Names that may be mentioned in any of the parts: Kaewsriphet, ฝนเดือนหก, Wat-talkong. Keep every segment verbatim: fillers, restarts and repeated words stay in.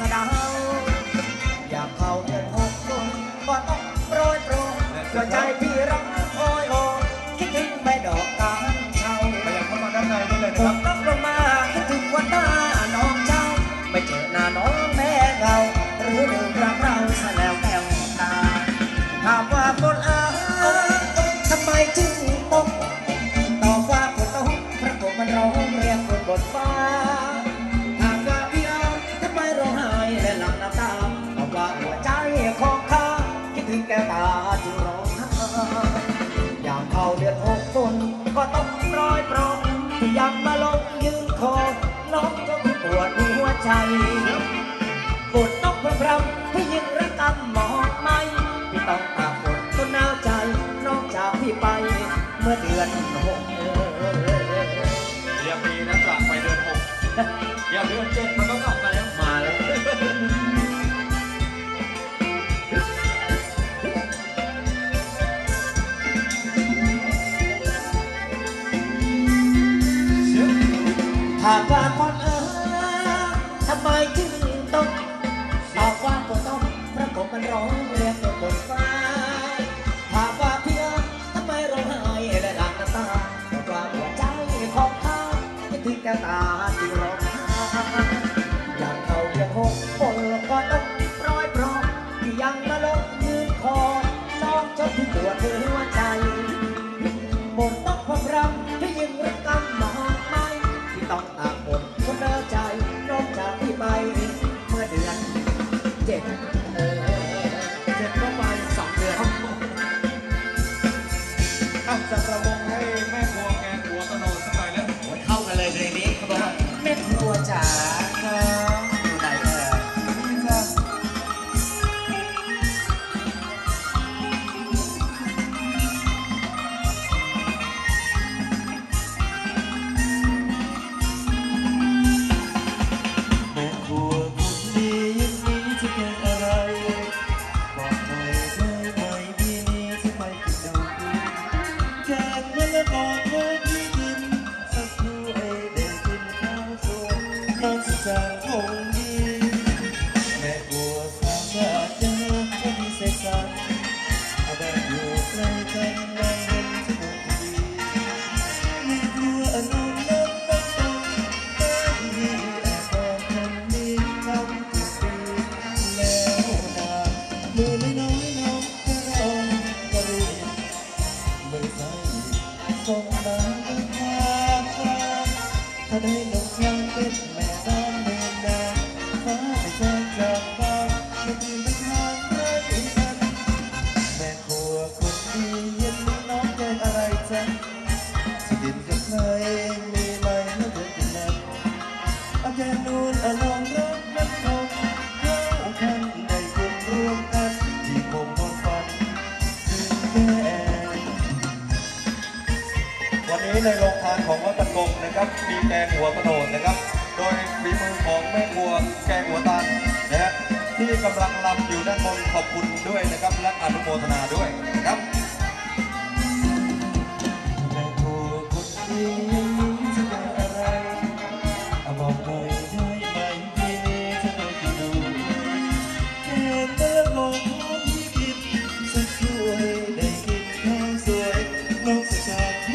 สะเดาอยากเข้าอกอกลุงบ่ต้องโปรยโปรยหัวใจพี่รักโอยโอคิดถึงไม่ดอกตาเช่าไปยังเข้ามาด้านในนี่เลยนะครับรับลงมาคิดถึงวันหน้าน้องเจ้าไม่เจอหน้าน้องแม่เงาหรือลืมรักเราซะแล้วแก้วตาถามว่าคนอาทำไมจึงตกตอบว่าคนต้องพระกบมันร้องเรียกคนบนฟ้าแก้วตาจึงร้องไห้อยากเข้าเดือนหกฝนก็ต้องร้อยปรองอยากมาลงยืนคอน้องจนปวดหัวใจฝนตกพรำพี่ยังรักกันหมอกไม้พี่ต้องตากฝนจนหนาวใจน้องจากพี่ไปเมื่อเดือนหกเรียบดีนะจากไปเดือนหกอย่าเดือนเจ็ดมันก็กลับมาแล้วมาเลยหากว่าคนเออทำไมจึงต้องตอบว่าคนต้องพระกบมันร้องเรียกตัวบนฟ้าหากว่าพี่เออทำไมร้องไห้และดังน้ำตาแต่ว่าหัวใจของข้าคิดถึงแก้วตาที่ร้องไห้อยากเข้าเดือนหกฝนก็ต้องร้อยปรองที่ยังมาลงยืนคอน้องชอบที่ปวดหัวใจบนต้องความรำที่ยิ่งรักกันหมอต้องตากฝนคนเดินใจน้องจากพี่ไปเมื่อเดือนเจ็ดเจ็ดก็ไปสองเดือนเอาจัดระวงให้แม่ครัวแกงหัวตะโนสักหน่อยแล้วหัวเข้ากันเลยในนี้เขาบอกว่าแม่ครัวจ๋าครับอยู่ไหนเออในโรงทานของวัดตะกงนะครับมีแกงหัวกระโดดนะครับโดยฝีมือของแม่ครัวแกงหัวตาลนะฮะที่กำลังรำอยู่ด้านบนขอบคุณด้วยนะครับและอนุโมทนาด้วยนะครับแม่ครัวคนดีจะเป็นอะไรเอาบอกหน่อยได้ไหมที่นี่จะได้กี่ดูแค่เมื่อมองท้องที่กินสักช่วยได้กินข้าวสวยน้องจะจากผ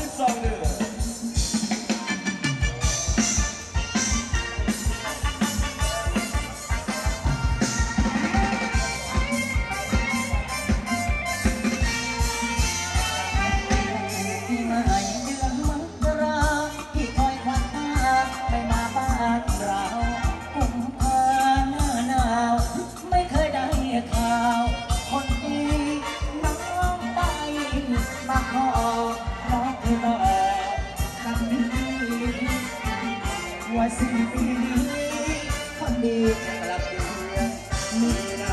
ิปซองเดือดว่าสิ่งดีคนดีกลับเดือนมีนานั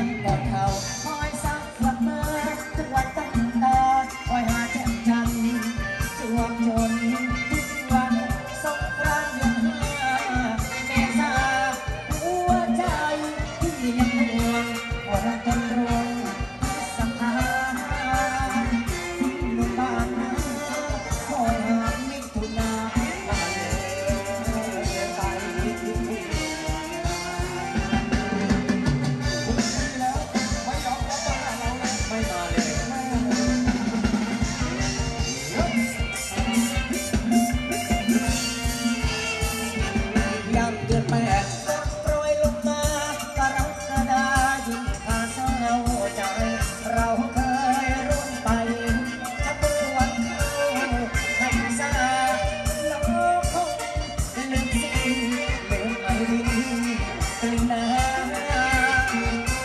่งกอดเข่าคอยซักคลับเมื่อทุกวันตั้งตาคอยหาแจ่มจันทร์จวบจนไ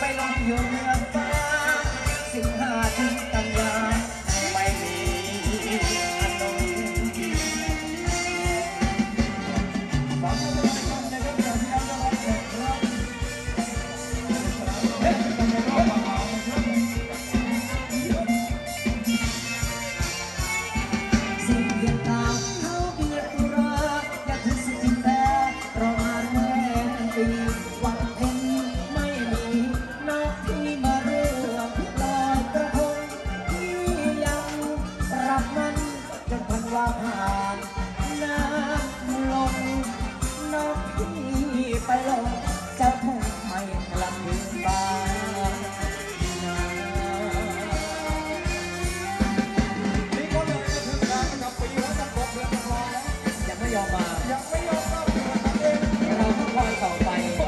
ปลงจะพุ่งไม่กลับถึงบ้านนานี่ก็เลยจะถึงการประจำปีว่าจะครบเดือนกันแล้วยังไม่ยอมมายังไม่ยอมมาเราต้องคอยต่อไปข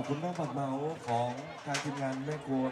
อบคุณแม่ผัดเมาของทางทีมงานแม่ครัว